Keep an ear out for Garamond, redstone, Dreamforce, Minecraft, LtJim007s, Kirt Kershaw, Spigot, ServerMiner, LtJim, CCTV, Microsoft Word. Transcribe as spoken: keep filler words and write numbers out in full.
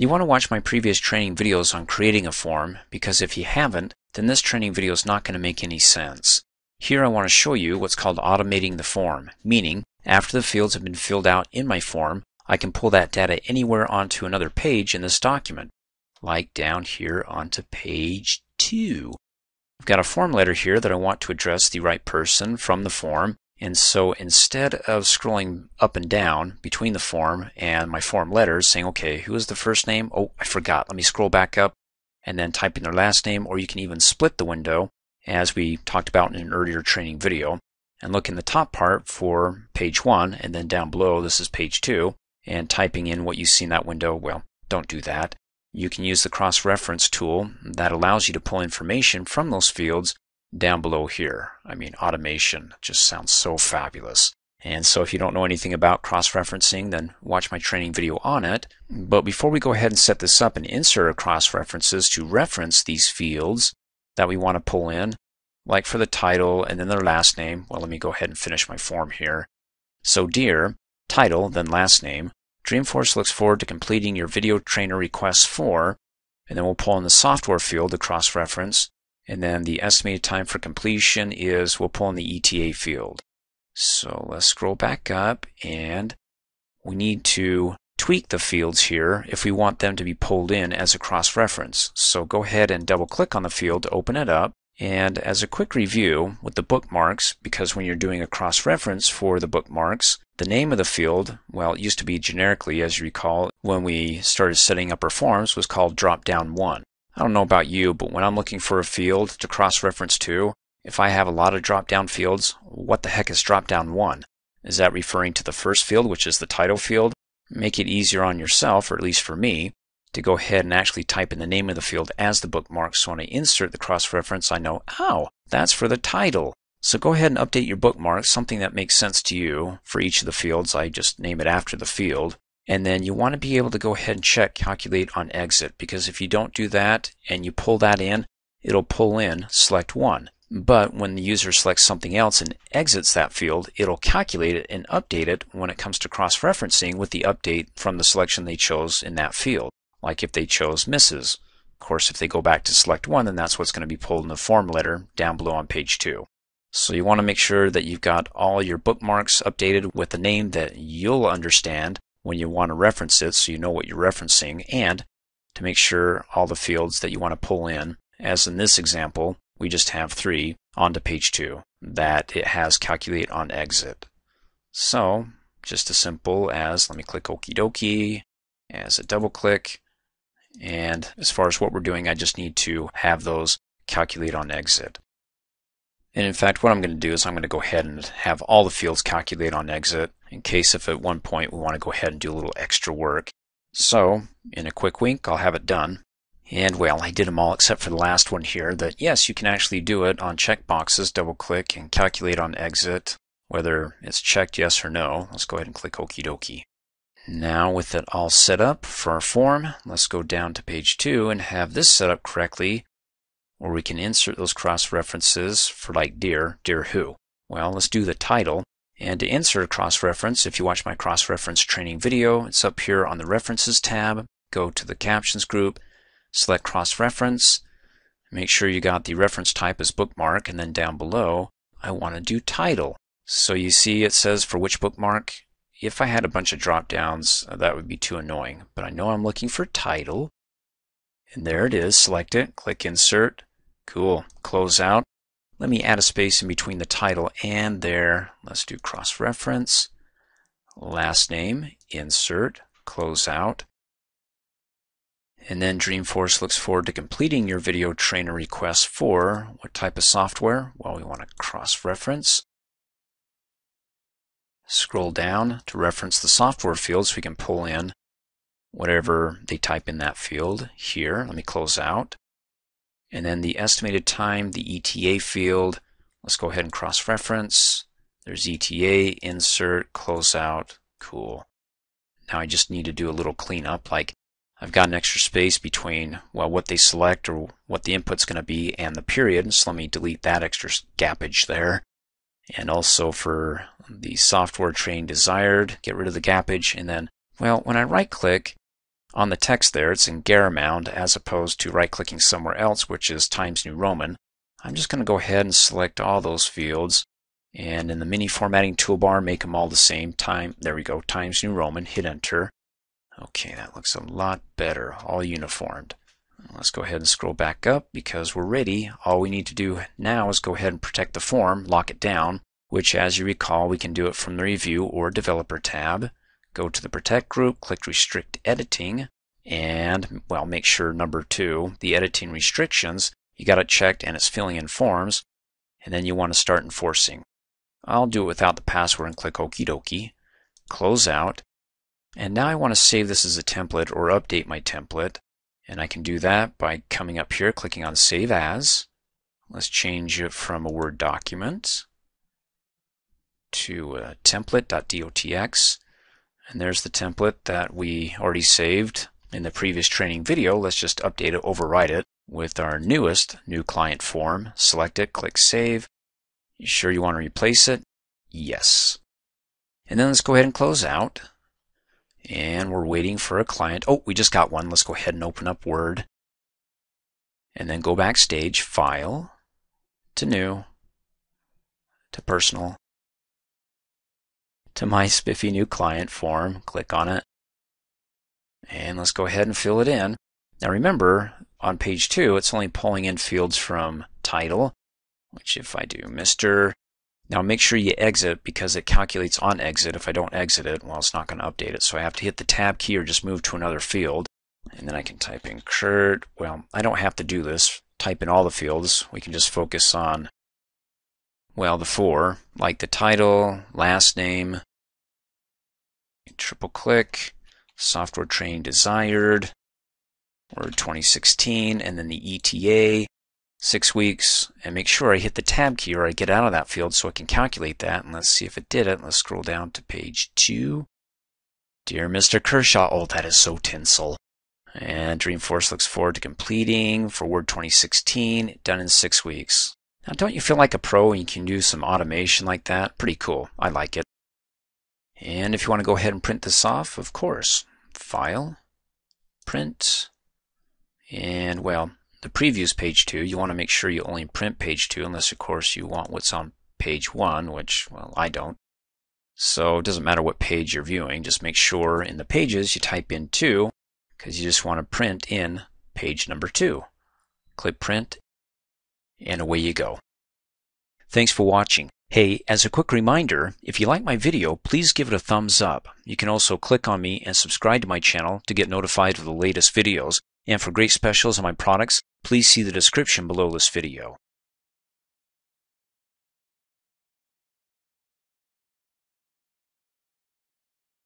You want to watch my previous training videos on creating a form, because if you haven't, then this training video is not going to make any sense. Here I want to show you what's called automating the form, meaning after the fields have been filled out in my form, I can pull that data anywhere onto another page in this document, like down here onto page two. I've got a form letter here that I want to address the right person from the form, and so instead of scrolling up and down between the form and my form letters saying, okay, who is the first name? Oh, I forgot. Let me scroll back up and then type in their last name, or you can even split the window as we talked about in an earlier training video, and look in the top part for page one, and then down below this is page two, and typing in what you see in that window. Well, don't do that. You can use the cross-reference tool that allows you to pull information from those fields down below here. I mean, automation just sounds so fabulous. And so if you don't know anything about cross-referencing, then watch my training video on it. But before we go ahead and set this up and insert our cross-references to reference these fields that we want to pull in, like for the title and then their last name, well, let me go ahead and finish my form here. So dear, title, then last name, Dreamforce looks forward to completing your video trainer request for, and then we'll pull in the software field to cross-reference, and then the estimated time for completion is, we'll pull in the E T A field. So let's scroll back up, and we need to tweak the fields here if we want them to be pulled in as a cross-reference. So go ahead and double-click on the field to open it up, and as a quick review with the bookmarks, because when you're doing a cross-reference for the bookmarks, the name of the field, well, it used to be generically, as you recall, when we started setting up our forms, was called drop-down one. I don't know about you, but when I'm looking for a field to cross-reference to, if I have a lot of drop-down fields, what the heck is drop-down one? Is that referring to the first field, which is the title field? Make it easier on yourself, or at least for me, to go ahead and actually type in the name of the field as the bookmark, so when I insert the cross-reference, I know, oh, that's for the title. So go ahead and update your bookmark, something that makes sense to you for each of the fields. I just name it after the field. And then you want to be able to go ahead and check calculate on exit, because if you don't do that and you pull that in, it'll pull in select one. But when the user selects something else and exits that field, it'll calculate it and update it when it comes to cross-referencing with the update from the selection they chose in that field, like if they chose Missus Of course, if they go back to select one, then that's what's going to be pulled in the form letter down below on page two. So you want to make sure that you've got all your bookmarks updated with a name that you'll understand when you want to reference it, so you know what you're referencing, and to make sure all the fields that you want to pull in, as in this example, we just have three onto page two, that it has calculate on exit. So just as simple as, let me click okie dokie as a double click, and as far as what we're doing, I just need to have those calculate on exit. And in fact, what I'm going to do is I'm going to go ahead and have all the fields calculate on exit, in case if at one point we want to go ahead and do a little extra work. So in a quick wink, I'll have it done. And well, I did them all except for the last one here, that yes, you can actually do it on checkboxes, double click and calculate on exit, whether it's checked yes or no. Let's go ahead and click okie dokie. Now with it all set up for our form, let's go down to page two and have this set up correctly, or we can insert those cross-references for, like, dear, dear who? Well, let's do the title. And to insert a cross-reference, if you watch my cross-reference training video, it's up here on the References tab. Go to the Captions group, select Cross-Reference, make sure you got the reference type as bookmark, and then down below, I want to do title. So you see it says for which bookmark. If I had a bunch of drop-downs, that would be too annoying. But I know I'm looking for title, and there it is. Select it, click Insert. Cool. Close out. Let me add a space in between the title and there. Let's do cross-reference, last name, insert, close out. And then Dreamforce looks forward to completing your video trainer request for what type of software? Well, we want to cross-reference. Scroll down to reference the software field so we can pull in whatever they type in that field here. Let me close out. And then the estimated time, the E T A field, let's go ahead and cross-reference. There's E T A, insert, close out, cool. Now I just need to do a little cleanup, like I've got an extra space between, well, what they select or what the input's going to be and the period, so let me delete that extra gappage there. And also for the software train desired, get rid of the gappage, and then, well, when I right-click, On the text there, it's in Garamond as opposed to right-clicking somewhere else, which is Times New Roman. I'm just going to go ahead and select all those fields, and in the mini formatting toolbar, make them all the same time. There we go, Times New Roman, hit enter. Okay, that looks a lot better, all uniformed. Let's go ahead and scroll back up because we're ready. All we need to do now is go ahead and protect the form, lock it down, which as you recall, we can do it from the Review or Developer tab. Go to the Protect group, click Restrict Editing, and well, make sure number two, the editing restrictions, you got it checked and it's filling in forms, and then you want to start enforcing. I'll do it without the password and click Okie dokie, close out, and now I want to save this as a template or update my template. And I can do that by coming up here, clicking on Save As. Let's change it from a Word document to a template.dotx. And there's the template that we already saved in the previous training video. Let's just update it, overwrite it with our newest new client form. Select it, click Save. You sure you want to replace it? Yes. And then let's go ahead and close out. And we're waiting for a client. Oh, we just got one. Let's go ahead and open up Word. And then go backstage, File, to New, to Personal, to My Spiffy New Client Form. Click on it. And let's go ahead and fill it in. Now remember, on page two, it's only pulling in fields from Title, which if I do Mister Now make sure you exit because it calculates on exit. If I don't exit it, well, it's not going to update it. So I have to hit the tab key or just move to another field. And then I can type in Kirt. Well, I don't have to do this. Type in all the fields. We can just focus on, well, the four, like the title, last name, triple click, software training desired, Word twenty sixteen, and then the E T A. Six weeks, and make sure I hit the tab key or I get out of that field so I can calculate that. And let's see if it did it. Let's scroll down to page two. Dear Mister Kershaw, oh, that is so tinsel. And Dreamforce looks forward to completing for Word twenty sixteen, done in six weeks. Now, don't you feel like a pro and you can do some automation like that? Pretty cool. I like it. And if you want to go ahead and print this off, of course, File, Print, and well, the previews page two, you want to make sure you only print page two unless of course you want what's on page one, which, well, I don't. So it doesn't matter what page you're viewing, just make sure in the pages you type in two because you just want to print in page number two. Click Print and away you go. Thanks for watching. Hey, as a quick reminder, if you like my video, please give it a thumbs up. You can also click on me and subscribe to my channel to get notified of the latest videos. And for great specials on my products, please see the description below this video.